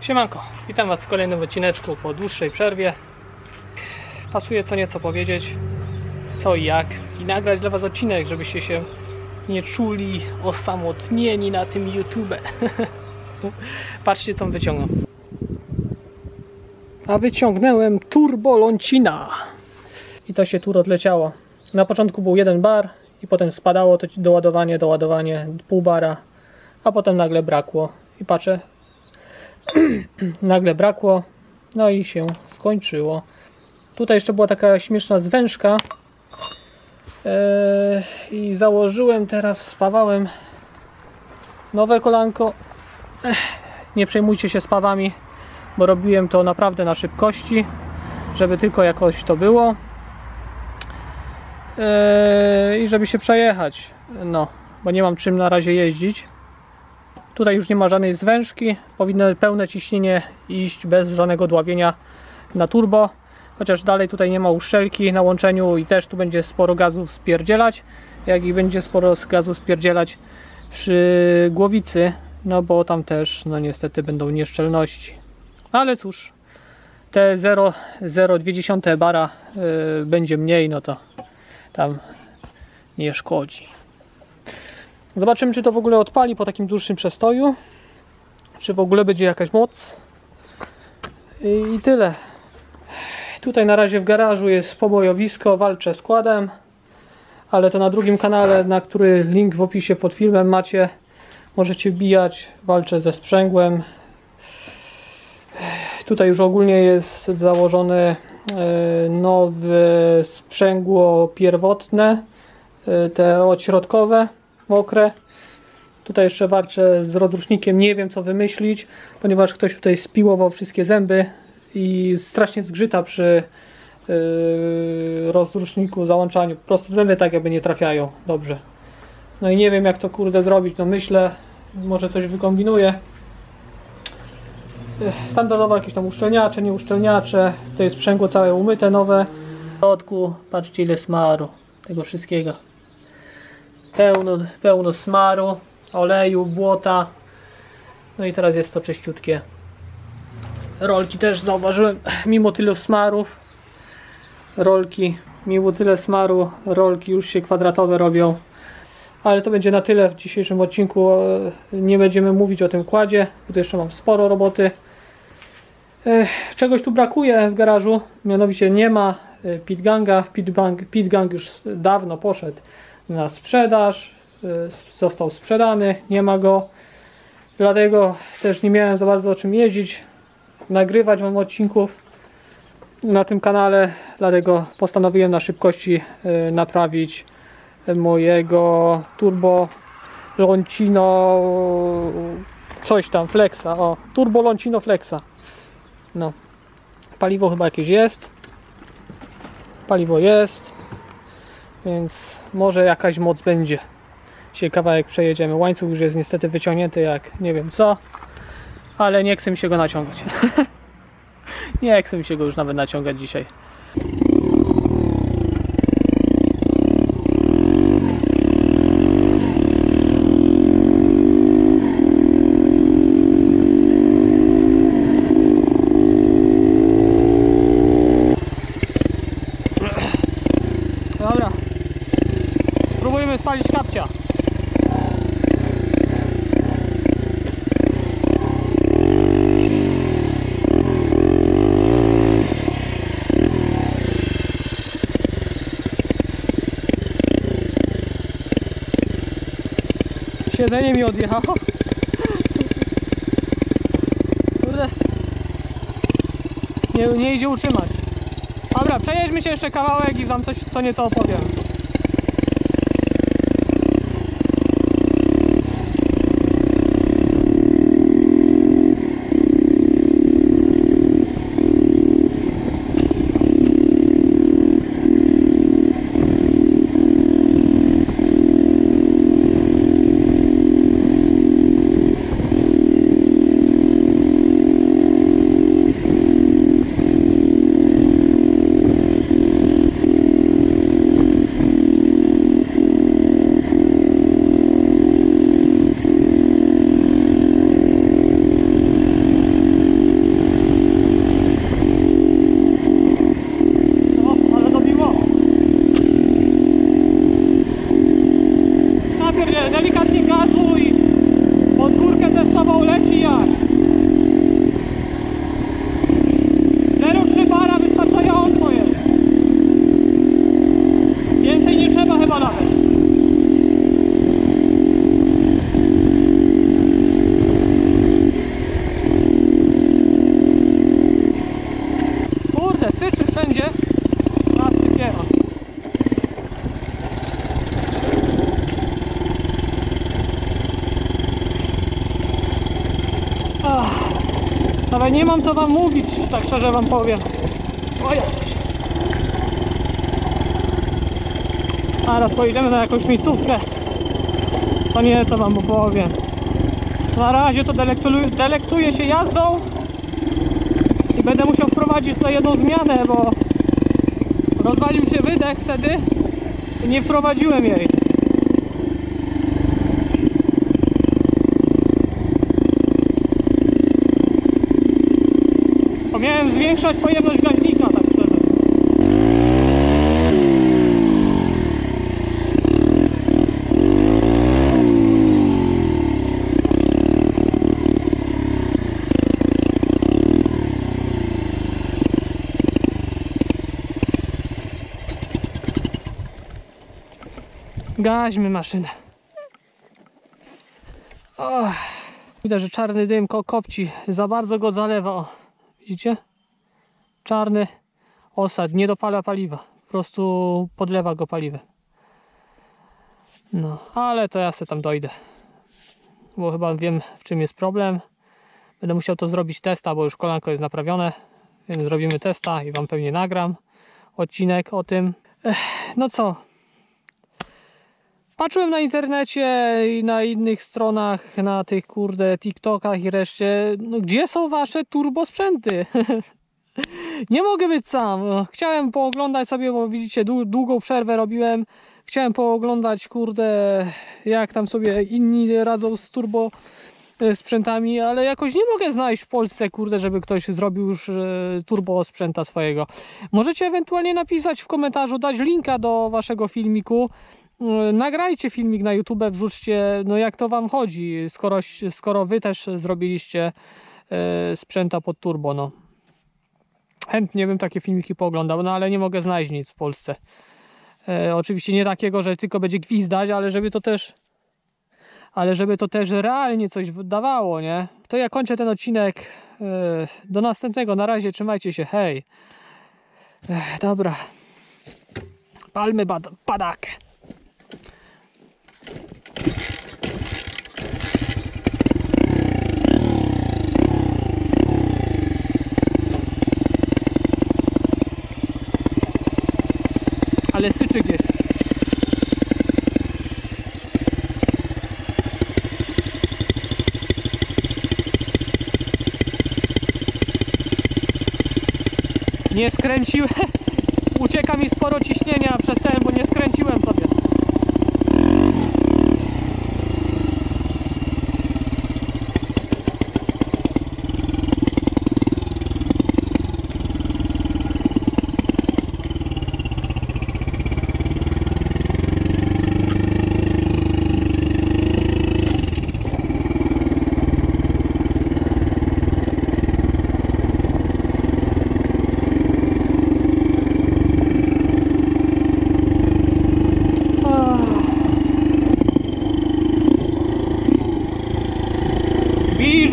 Siemanko, witam Was w kolejnym odcineczku po dłuższej przerwie. Pasuje co nieco powiedzieć, co i jak, i nagrać dla Was odcinek, żebyście się nie czuli osamotnieni na tym YouTube. Patrzcie, co wyciągnąłem. A wyciągnąłem Turbo Loncina. I to się tu rozleciało. Na początku był jeden bar i potem spadało to doładowanie, pół bara, a potem nagle brakło. I patrzę, nagle brakło, no i się skończyło. Tutaj jeszcze była taka śmieszna zwężka i założyłem, teraz spawałem nowe kolanko. Nie przejmujcie się spawami, bo robiłem to naprawdę na szybkości, żeby tylko jakoś to było i żeby się przejechać, no, bo nie mam czym na razie jeździć. Tutaj już nie ma żadnej zwężki, powinno pełne ciśnienie iść bez żadnego dławienia na turbo, chociaż dalej tutaj nie ma uszczelki na łączeniu i też tu będzie sporo gazu spierdzielać, jak i będzie sporo gazu spierdzielać przy głowicy, no bo tam też no niestety będą nieszczelności. Ale cóż, te 0,02 bara będzie mniej, no to tam nie szkodzi. Zobaczymy, czy to w ogóle odpali po takim dłuższym przestoju, czy w ogóle będzie jakaś moc i tyle. Tutaj na razie w garażu jest pobojowisko, walczę z kładem, ale to na drugim kanale, na który link w opisie pod filmem macie, możecie wbijać, walczę ze sprzęgłem. Tutaj już ogólnie jest założone nowe sprzęgło pierwotne, te odśrodkowe, mokre. Tutaj jeszcze walczę z rozrusznikiem, nie wiem co wymyślić, ponieważ ktoś tutaj spiłował wszystkie zęby i strasznie zgrzyta przy rozruszniku, załączaniu, po prostu zęby tak jakby nie trafiają dobrze. No i nie wiem jak to kurde zrobić, no myślę, może coś wykombinuję. Standardowo jakieś tam uszczelniacze, nie uszczelniacze, to jest sprzęgło całe umyte, nowe. W środku patrzcie ile smaru, tego wszystkiego. Pełno smaru, oleju, błota. No i teraz jest to czyściutkie. Rolki też zauważyłem, mimo tylu smarów. Rolki, mimo tyle smaru, rolki już się kwadratowe robią. Ale to będzie na tyle w dzisiejszym odcinku. Nie będziemy mówić o tym kładzie, bo tu jeszcze mam sporo roboty. Czegoś tu brakuje w garażu, mianowicie nie ma Pitganga. Pitgang już dawno poszedł na sprzedaż, został sprzedany, nie ma go, dlatego też nie miałem za bardzo o czym jeździć, nagrywać wam odcinków na tym kanale, dlatego postanowiłem na szybkości naprawić mojego Turbo Loncino coś tam Flexa, o, Turbo Loncino Flexa. No, paliwo chyba jakieś jest, paliwo jest, więc może jakaś moc będzie. Dzisiaj kawałek przejedziemy. Łańcuch już jest niestety wyciągnięty jak nie wiem co, ale nie chcę mi się go naciągać. Nie chcę mi się go już nawet naciągać dzisiaj. Spalić kapcia. Siedzenie mi odjechało. Kurde. Nie idzie utrzymać. Dobra, przejedźmy się jeszcze kawałek i wam coś co nieco opowiem. Ale nie mam co wam mówić, tak szczerze wam powiem. O jesteś. A raz pojedziemy na jakąś miejscówkę, to nie co wam powiem. Na razie to delektuję się jazdą i będę musiał wprowadzić tutaj jedną zmianę, bo rozwalił się wydech wtedy i nie wprowadziłem jej. Bo miałem zwiększać pojemność gaźnika, tak szczerze. Gaźmy maszynę. Oh, widać, że czarny dym kopci. Za bardzo go zalewa. O, widzicie? Czarny osad. Nie dopala paliwa. Po prostu podlewa go paliwem. No, ale to ja sobie tam dojdę. Bo chyba wiem, w czym jest problem. Będę musiał to zrobić testa, bo już kolanko jest naprawione. Więc zrobimy testa i wam pewnie nagram odcinek o tym. No co? Patrzyłem na internecie i na innych stronach, na tych kurde TikTokach i reszcie, no, gdzie są wasze turbo sprzęty? Nie mogę być sam. Chciałem pooglądać sobie, bo widzicie, długą przerwę robiłem. Chciałem pooglądać, kurde, jak tam sobie inni radzą z turbo sprzętami, ale jakoś nie mogę znaleźć w Polsce, kurde, żeby ktoś zrobił już turbo sprzęta swojego. Możecie ewentualnie napisać w komentarzu, dać linka do waszego filmiku. Nagrajcie filmik na YouTube, wrzućcie, no jak to wam chodzi, skoro wy też zrobiliście sprzęta pod turbo, no. Chętnie bym takie filmiki pooglądał, no ale nie mogę znaleźć nic w Polsce. Oczywiście nie takiego, że tylko będzie gwizdać, ale żeby to też realnie coś dawało, nie? To ja kończę ten odcinek. Do następnego, na razie, trzymajcie się, hej. Dobra. Palmy padakę. Ale syczy gdzieś. Nie skręciłem. Ucieka mi sporo ciśnienia przez ten, bo nie skręciłem sobie.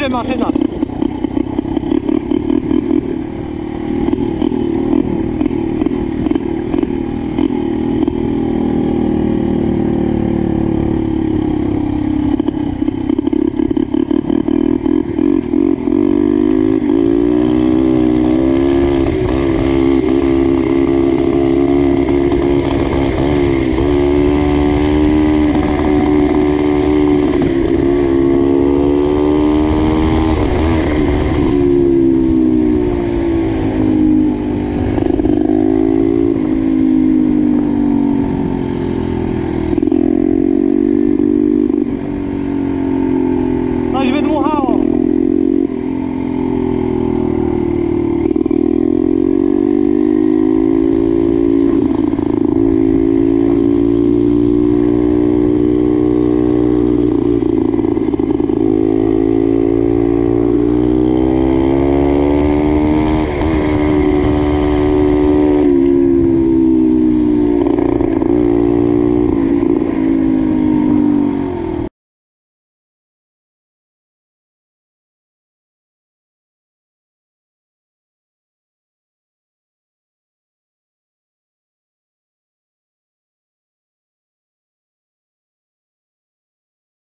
Maszyna.